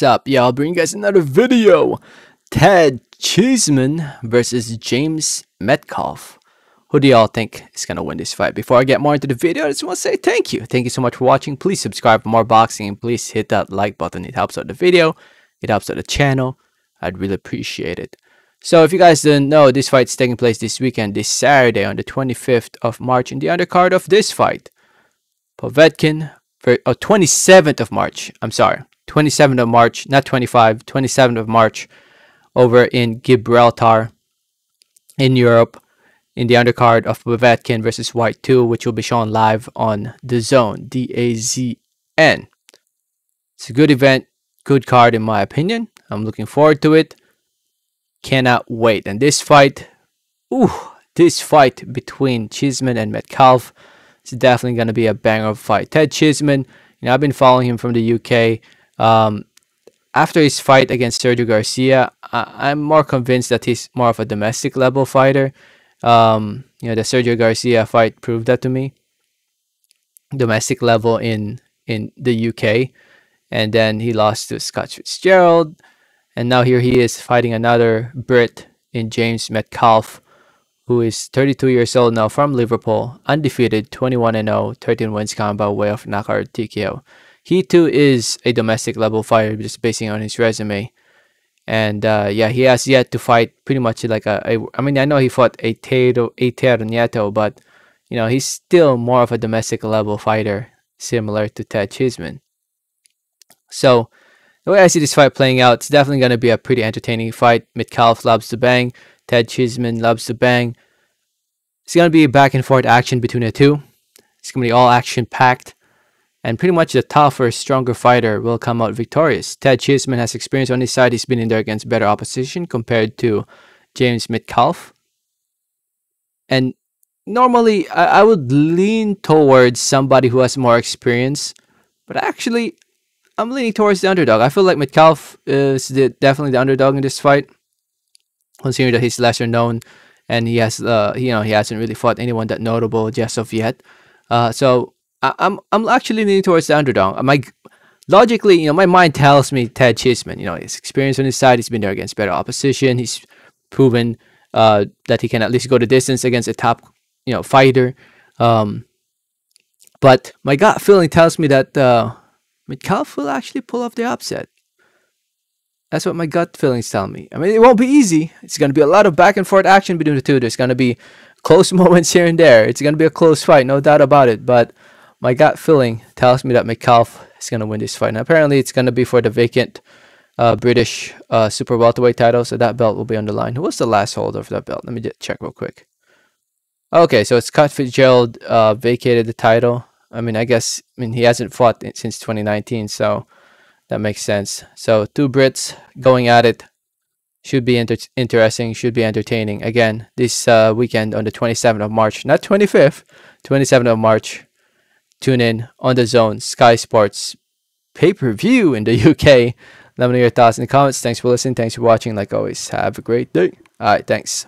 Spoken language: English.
What's up? Yeah, I'll bring you guys another video. Ted Cheeseman versus James Metcalf. Who do y'all think is gonna win this fight? Before I get more into the video, I just want to say thank you. Thank you so much for watching. Please subscribe for more boxing and please hit that like button. It helps out the video. It helps out the channel. I'd really appreciate it. So if you guys didn't know, this fight's taking place this weekend, this Saturday on the 25th of March. In the undercard of this fight, Povetkin, 27th of March. I'm sorry. 27th of March, not 25, 27th of March over in Gibraltar in Europe in the undercard of Povetkin versus White 2, which will be shown live on DAZN, D-A-Z-N. It's a good event, good card in my opinion. I'm looking forward to it. Cannot wait. And this fight between Cheeseman and Metcalf is definitely going to be a banger fight. Ted Cheeseman, you know, I've been following him from the UK. After his fight against Sergio Garcia, I'm more convinced that he's more of a domestic level fighter. You know, the Sergio Garcia fight proved that to me. Domestic level in the UK, and then he lost to Scott Fitzgerald, and now here he is fighting another Brit in James Metcalf, who is 32 years old now from Liverpool, undefeated, 21-0, 13 wins count by way of knockout TKO. He too is a domestic level fighter, just basing on his resume. And yeah, he has yet to fight pretty much like I mean, I know he fought a Nieto, but you know, he's still more of a domestic level fighter, similar to Ted Cheeseman. So the way I see this fight playing out, it's definitely going to be a pretty entertaining fight. Metcalf loves to bang. Ted Cheeseman loves to bang. It's going to be back and forth action between the two. It's going to be all action packed. And pretty much the tougher, stronger fighter will come out victorious. Ted Cheeseman has experience on his side. He's been in there against better opposition compared to James Metcalf. And normally, I would lean towards somebody who has more experience. But actually, I'm leaning towards the underdog. I feel like Metcalf is definitely the underdog in this fight, considering that he's lesser known and he has, you know, he hasn't really fought anyone that notable just of yet. So I'm actually leaning towards the underdog. My logically, you know, my mind tells me Ted Cheeseman. You know, his experience on his side. He's been there against better opposition. He's proven that he can at least go the distance against a top, you know, fighter. But my gut feeling tells me that Metcalf will actually pull off the upset. That's what my gut feelings tell me. I mean, it won't be easy. It's going to be a lot of back and forth action between the two. There's going to be close moments here and there. It's going to be a close fight, no doubt about it. But my gut feeling tells me that Metcalf is going to win this fight. And apparently it's going to be for the vacant British super welterweight title. So that belt will be on the line. Who was the last holder for that belt? Let me just check real quick. Okay, so it's Scott Fitzgerald vacated the title. I mean, I guess he hasn't fought since 2019. So that makes sense. So two Brits going at it. Should be interesting, should be entertaining. Again, this weekend on the 27th of March. Not 25th, 27th of March. Tune in on the DAZN, Sky Sports pay-per-view in the UK. Let me know your thoughts in the comments. Thanks for listening. Thanks for watching. Like always, have a great day. All right, thanks.